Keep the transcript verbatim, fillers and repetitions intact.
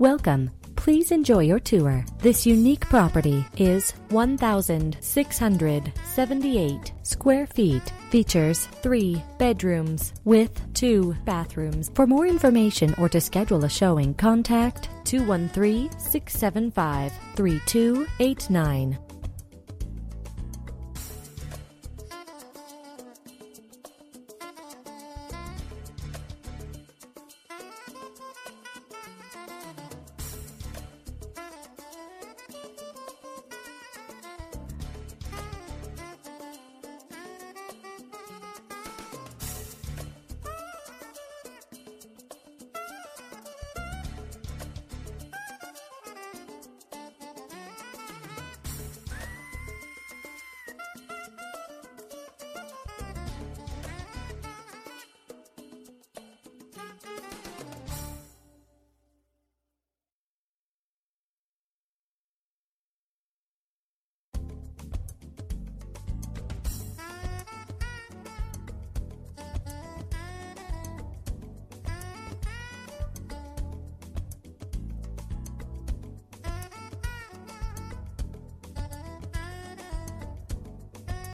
Welcome. Please enjoy your tour. This unique property is one thousand six hundred seventy-eight square feet. Features three bedrooms with two bathrooms. For more information or to schedule a showing, contact two one three, six seven five, three two eight nine.